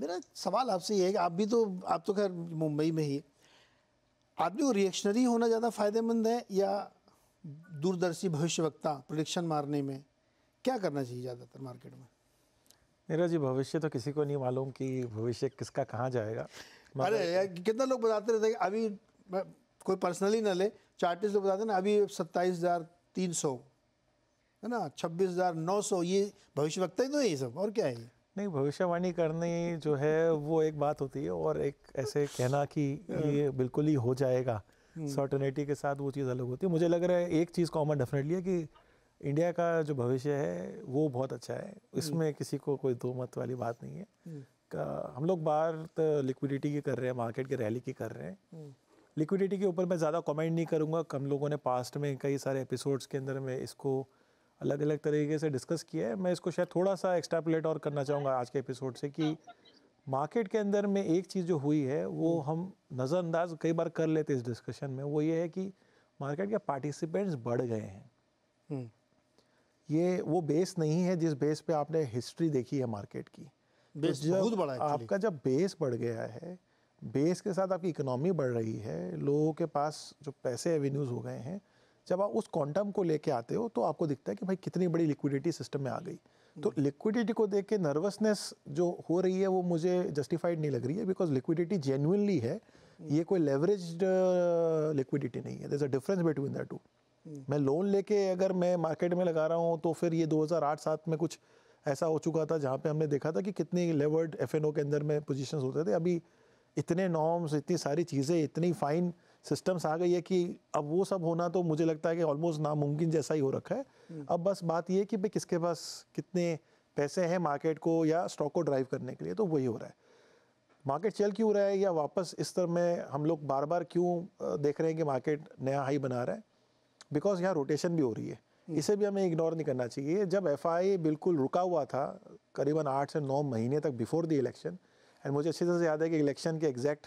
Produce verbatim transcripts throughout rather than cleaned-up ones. मेरा सवाल आपसे ये है कि आप भी तो आप तो खैर मुंबई में ही, आदमी को रिएक्शनरी होना ज़्यादा फ़ायदेमंद है या दूरदर्शी भविष्यवक्ता प्रेडिक्शन मारने में? क्या करना चाहिए ज़्यादातर मार्केट में? मेरा जी भविष्य तो किसी को नहीं मालूम कि भविष्य किसका कहाँ जाएगा। अरे यार कितना लोग बताते रहते हैं अभी, कोई पर्सनली ना ले, चार्टिस्ट लोग बताते हैं ना अभी सत्ताईस हज़ार तीन सौ है ना, छब्बीस हज़ार नौ सौ, ये भविष्यवक्ता ही तो है ये सब, और क्या है ये? नहीं, भविष्यवाणी करनी जो है वो एक बात होती है, और एक ऐसे कहना कि ये बिल्कुल ही हो जाएगा सर्टेनिटी के साथ, वो चीज़ अलग होती है। मुझे लग रहा है एक चीज़ कॉमन डेफिनेटली है कि इंडिया का जो भविष्य है वो बहुत अच्छा है, इसमें किसी को कोई दो मत वाली बात नहीं है। का हम लोग बाहर लिक्विडिटी की कर रहे हैं, मार्केट की रैली की कर रहे हैं। लिक्विडिटी के ऊपर मैं ज़्यादा कमेंट नहीं करूँगा, कम लोगों ने पास्ट में कई सारे एपिसोड्स के अंदर में इसको अलग अलग तरीके से डिस्कस किया है। मैं इसको शायद थोड़ा सा एक्सट्रापोलेट और करना चाहूँगा आज के एपिसोड से, कि मार्केट के अंदर में एक चीज़ जो हुई है वो हम नज़रअंदाज कई बार कर लेते इस डिस्कशन में, वो ये है कि मार्केट के पार्टिसिपेंट्स बढ़ गए हैं। ये वो बेस नहीं है जिस बेस पे आपने हिस्ट्री देखी है मार्केट की। बेस तो बहुत बड़ा है आपका, जब बेस बढ़ गया है, बेस के साथ आपकी इकोनॉमी बढ़ रही है, लोगों के पास जो पैसे एवेन्यूज़ हो गए हैं, जब आप उस क्वांटम को लेके आते हो तो आपको दिखता है कि भाई कितनी बड़ी लिक्विडिटी सिस्टम में आ गई। तो लिक्विडिटी को देख के नर्वसनेस जो हो रही है वो मुझे जस्टिफाइड नहीं लग रही है, बिकॉज लिक्विडिटी जेन्युइनली है, ये कोई लेवरेज्ड लिक्विडिटी नहीं है। There is a difference between the two. मैं लोन लेके अगर मैं मार्केट में लगा रहा हूँ तो फिर ये दो हज़ार आठ सात में कुछ ऐसा हो चुका था जहाँ पे हमने देखा था कि कितने लेवर्ड एफ एन ओ के अंदर में पोजीशंस होते थे। अभी इतने नॉर्म्स, इतनी सारी चीज़ें, इतनी फाइन सिस्टम्स आ गई है कि अब वो सब होना तो मुझे लगता है कि ऑलमोस्ट नामुमकिन जैसा ही हो रखा है। अब बस बात ये है कि भाई किसके पास कितने पैसे हैं मार्केट को या स्टॉक को ड्राइव करने के लिए, तो वही हो रहा है। मार्केट चल क्यों रहा है या वापस इस तरह में हम लोग बार बार क्यों देख रहे हैं कि मार्केट नया हाई बना रहा है? बिकॉज यहाँ रोटेशन भी हो रही है, इसे भी हमें इग्नोर नहीं करना चाहिए। जब एफ आई बिल्कुल रुका हुआ था करीबन आठ से नौ महीने तक बिफोर द इलेक्शन, एंड मुझे अच्छी तरह से याद है कि इलेक्शन के एग्जैक्ट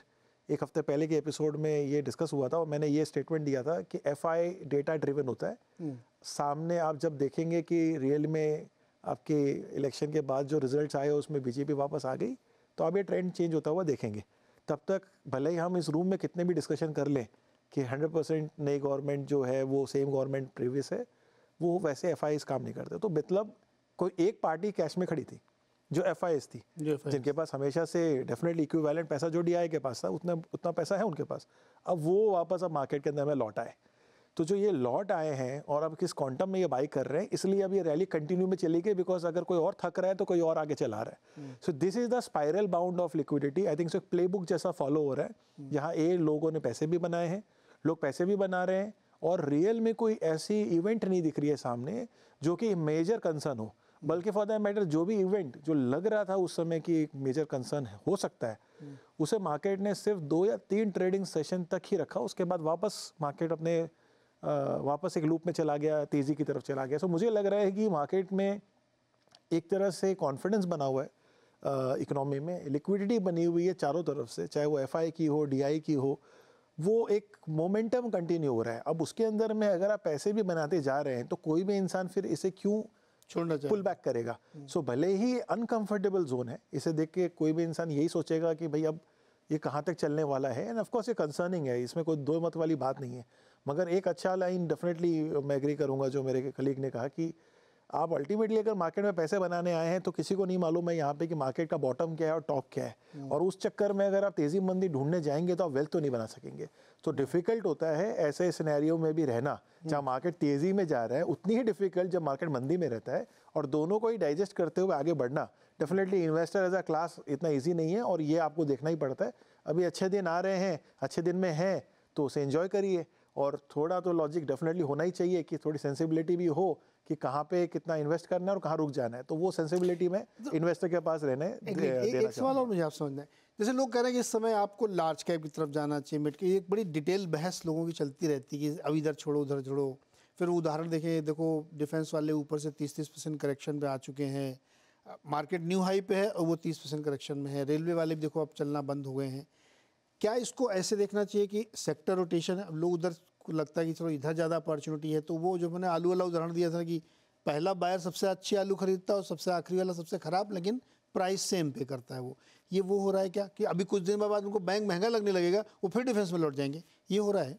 एक हफ्ते पहले के एपिसोड में ये डिस्कस हुआ था और मैंने ये स्टेटमेंट दिया था कि एफ आई डेटा ड्रिवन होता है। सामने आप जब देखेंगे कि रियल में आपके इलेक्शन के बाद जो रिजल्ट आए उसमें बीजेपी वापस आ गई, तो आप ये ट्रेंड चेंज होता हुआ देखेंगे। तब तक भले ही हम इस रूम में कितने भी डिस्कशन कर लें कि हंड्रेड परसेंट नई गवर्नमेंट जो है वो सेम गवर्नमेंट प्रीवियस है, वो वैसे एफ आई एस काम नहीं करते। तो मतलब कोई एक पार्टी कैश में खड़ी थी जो एफ आई एस थी, जिनके पास हमेशा से डेफिनेटली इक्विवेलेंट पैसा जो डी आई के पास था उतना उतना पैसा है उनके पास। अब वो वापस अब मार्केट के अंदर में लौट आए, तो जो ये लौट आए हैं और अब किस क्वांटम में ये बाई कर रहे हैं, इसलिए अब ये रैली कंटिन्यू में चली गई, बिकॉज अगर कोई और थक रहा है तो कोई और आगे चला रहा है। So this is the spiral bound of liquidity. I think so एक प्ले बुक जैसा फॉलो हो रहा है, जहाँ ए लोगों ने पैसे भी बनाए हैं, लोग पैसे भी बना रहे हैं, और रियल में कोई ऐसी इवेंट नहीं दिख रही है सामने जो कि मेजर कंसर्न हो, बल्कि फॉर दैट मैटर जो भी इवेंट जो लग रहा था उस समय कि एक मेजर कंसर्न हो सकता है, उसे मार्केट ने सिर्फ दो या तीन ट्रेडिंग सेशन तक ही रखा। उसके बाद वापस मार्केट अपने आ, वापस एक लूप में चला गया, तेज़ी की तरफ चला गया। सो मुझे लग रहा है कि मार्केट में एक तरह से कॉन्फिडेंस बना हुआ है इकोनॉमी में, लिक्विडिटी बनी हुई है चारों तरफ से, चाहे वो एफ आई की हो, डी आई की हो, वो एक मोमेंटम कंटिन्यू हो रहा है। अब उसके अंदर में अगर आप पैसे भी बनाते जा रहे हैं तो कोई भी इंसान फिर इसे क्यों छोड़ना चाहिए, पुल बैक करेगा। सो so, भले ही अनकंफर्टेबल जोन है, इसे देख के कोई भी इंसान यही सोचेगा कि भाई अब ये कहाँ तक चलने वाला है, एंड ऑफकोर्स ये कंसर्निंग है, इसमें कोई दो मत वाली बात नहीं है। मगर एक अच्छा लाइन डेफिनेटली मैं एग्री करूँगा जो मेरे कलीग ने कहा कि आप अल्टीमेटली अगर मार्केट में पैसे बनाने आए हैं तो किसी को नहीं मालूम है यहाँ पे कि मार्केट का बॉटम क्या है और टॉप क्या है, और उस चक्कर में अगर आप तेज़ी मंदी ढूंढने जाएंगे तो आप वेल्थ तो नहीं बना सकेंगे। तो डिफ़िकल्ट होता है ऐसे सिनेरियो में भी रहना, जहाँ मार्केट तेज़ी में जा रहा है उतनी ही डिफ़िकल्ट जब मार्केट मंदी में रहता है, और दोनों को ही डाइजेस्ट करते हुए आगे बढ़ना definitely investor as a class इतना ईजी नहीं है, और ये आपको देखना ही पड़ता है। अभी अच्छे दिन आ रहे हैं, अच्छे दिन में हैं तो उसे इन्जॉय करिए, और थोड़ा तो लॉजिक डेफिनेटली होना ही चाहिए कि थोड़ी सेंसिबिलिटी भी हो कि कहाँ पे कितना इन्वेस्ट करना है और कहाँ रुक जाना है। तो वो सेंसिबिलिटी में तो इन्वेस्टर के पास रहने एक, दे, एक, एक सवाल और मुझे आप समझना है, जैसे लोग कह रहे हैं कि इस समय आपको लार्ज कैप की तरफ जाना चाहिए, मिड कैप, एक बड़ी डिटेल बहस लोगों की चलती रहती है कि अब इधर छोड़ो उधर छोड़ो। फिर उदाहरण देखें, देखो डिफेंस वाले ऊपर से तीस तीस परसेंट करेक्शन पर आ चुके हैं, मार्केट न्यू हाई पे है और वो तीस परसेंट करेक्शन में है। रेलवे वाले भी देखो अब चलना बंद हो गए हैं। क्या इसको ऐसे देखना चाहिए कि सेक्टर रोटेशन, अब लोग उधर को लगता है कि चलो इधर ज़्यादा अपॉर्चुनिटी है, तो वो जो मैंने आलू वाला उदाहरण दिया था कि पहला बायर सबसे अच्छी आलू खरीदता और सबसे आखिरी वाला सबसे ख़राब, लेकिन प्राइस सेम पे करता है वो। ये वो हो रहा है क्या कि अभी कुछ दिन बाद उनको बैंक महंगा लगने लगेगा, वो फिर डिफेंस में लौट जाएंगे, ये हो रहा है।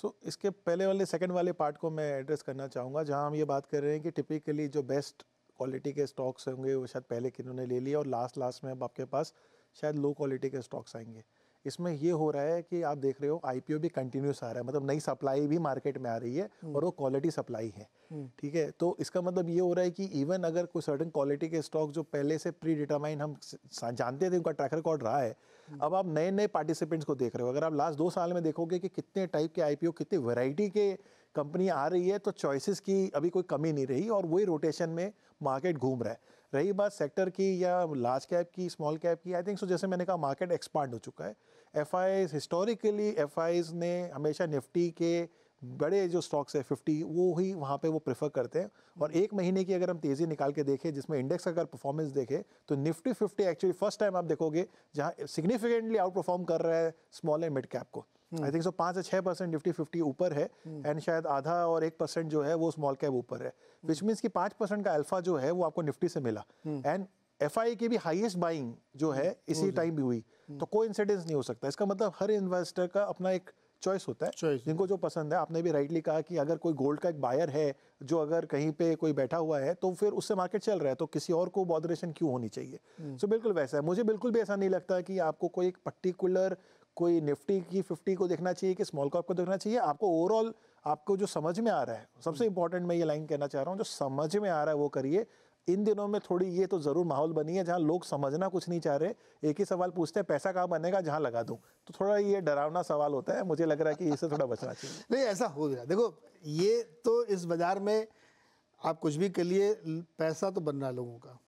सो so, इसके पहले वाले सेकंड वाले पार्ट को मैं एड्रेस करना चाहूँगा, जहाँ हम ये बात कर रहे हैं कि टिपिकली जो बेस्ट क्वालिटी के स्टॉक्स होंगे वो शायद पहले किन्होंने ले लिए और लास्ट लास्ट में अब आपके पास शायद लो क्वालिटी के स्टॉक्स आएंगे। इसमें ये हो रहा है कि आप देख रहे हो आईपीओ भी कंटिन्यूस आ रहा है, मतलब नई सप्लाई भी मार्केट में आ रही है और वो क्वालिटी सप्लाई है, ठीक है। तो इसका मतलब ये हो रहा है कि इवन अगर कोई सर्टेन क्वालिटी के स्टॉक जो पहले से प्री डिटरमाइन हम जानते थे, उनका ट्रैक रिकॉर्ड रहा है, अब आप नए नए पार्टिसिपेंट्स को देख रहे हो। अगर आप लास्ट दो साल में देखोगे कि कितने टाइप के आईपीओ, कितनी वेराइटी के कंपनी आ रही है, तो चॉइसेस की अभी कोई कमी नहीं रही और वही रोटेशन में मार्केट घूम रहा है। रही बात सेक्टर की या लार्ज कैप की, स्मॉल कैप की, आई थिंक सो जैसे मैंने कहा मार्केट एक्सपांड हो चुका है। F Is historically F Is ने हमेशा निफ्टी के बड़े जो स्टॉक्स है फिफ्टी वो ही वहाँ पे वो प्रेफर करते हैं। और एक महीने की अगर हम तेज़ी निकाल के देखें जिसमें इंडेक्स अगर परफॉर्मेंस देखें तो Nifty fifty actually first time आप देखोगे जहाँ सिग्निफिकेंटली आउट परफॉर्म कर रहा है स्मॉल एंड मिड कैप को। आई थिंक सो पाँच से छः परसेंट निफ्टी फिफ्टी ऊपर है एंड शायद आधा और एक परसेंट जो है वो स्मॉल कैप ऊपर है, विच मीन्स कि पाँच परसेंट का अल्फा जो है वो आपको निफ्टी से मिला। एंड एफ आई की भी हाईएस्ट बाइंग जो है इसी टाइम भी हुई, तो कोई इंसिडेंस नहीं हो सकता। इसका मतलब हर इन्वेस्टर का अपना एक चॉइस होता है जिनको जो पसंद है। आपने भी राइटली कहा कि अगर कोई गोल्ड का एक बायर है जो अगर कहीं पे कोई बैठा हुआ है तो फिर उससे मार्केट चल रहा है, तो किसी और को बॉदरेशन क्यों होनी चाहिए। सो so, बिल्कुल वैसा है। मुझे बिल्कुल भी ऐसा नहीं लगता कि आपको कोई एक पर्टिकुलर कोई निफ्टी की फिफ्टी को देखना चाहिए कि स्मॉल कैप को देखना चाहिए। आपको ओवरऑल आपको जो समझ में आ रहा है, सबसे इंपॉर्टेंट मैं ये लाइन कहना चाह रहा हूँ, जो समझ में आ रहा है वो करिए। इन दिनों में थोड़ी ये तो ज़रूर माहौल बनी है जहाँ लोग समझना कुछ नहीं चाह रहे, एक ही सवाल पूछते हैं पैसा कहाँ बनेगा, जहाँ लगा दूँ, तो थोड़ा ये डरावना सवाल होता है। मुझे लग रहा है कि इससे थोड़ा बचना चाहिए। नहीं, ऐसा हो गया। देखो, ये तो इस बाज़ार में आप कुछ भी के लिए पैसा तो बन रहा है लोगों का,